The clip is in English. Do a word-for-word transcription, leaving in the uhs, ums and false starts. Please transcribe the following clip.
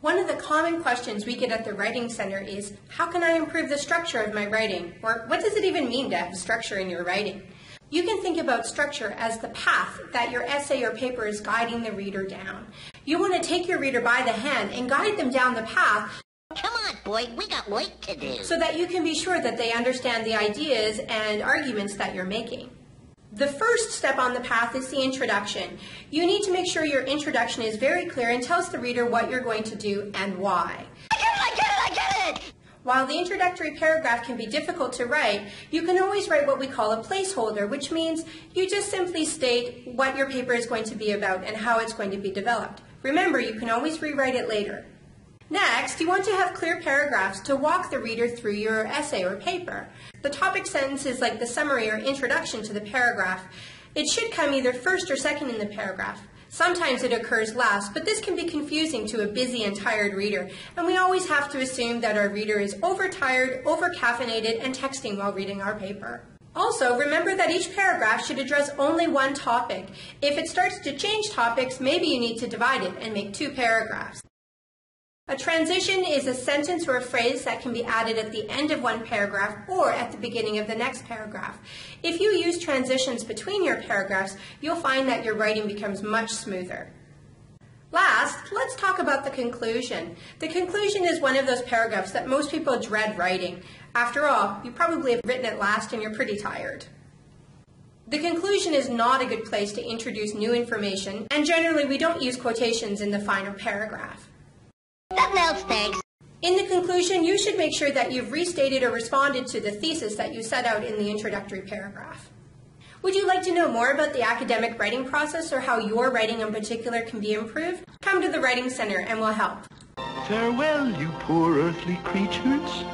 One of the common questions we get at the Writing Center is, how can I improve the structure of my writing? Or what does it even mean to have structure in your writing? You can think about structure as the path that your essay or paper is guiding the reader down. You want to take your reader by the hand and guide them down the path. Come on, boy, we got work to do. So that you can be sure that they understand the ideas and arguments that you're making. The first step on the path is the introduction. You need to make sure your introduction is very clear and tells the reader what you're going to do and why. I get it, I get it, I get it! While the introductory paragraph can be difficult to write, you can always write what we call a placeholder, which means you just simply state what your paper is going to be about and how it's going to be developed. Remember, you can always rewrite it later. Next, you want to have clear paragraphs to walk the reader through your essay or paper. The topic sentence is like the summary or introduction to the paragraph. It should come either first or second in the paragraph. Sometimes it occurs last, but this can be confusing to a busy and tired reader, and we always have to assume that our reader is overtired, over-caffeinated, and texting while reading our paper. Also, remember that each paragraph should address only one topic. If it starts to change topics, maybe you need to divide it and make two paragraphs. A transition is a sentence or a phrase that can be added at the end of one paragraph or at the beginning of the next paragraph. If you use transitions between your paragraphs, you'll find that your writing becomes much smoother. Last, let's talk about the conclusion. The conclusion is one of those paragraphs that most people dread writing. After all, you probably have written it last and you're pretty tired. The conclusion is not a good place to introduce new information, and generally we don't use quotations in the final paragraph. Nothing else, thanks. In the conclusion, you should make sure that you've restated or responded to the thesis that you set out in the introductory paragraph. Would you like to know more about the academic writing process or how your writing in particular can be improved? Come to the Writing Center and we'll help. Farewell, you poor earthly creatures.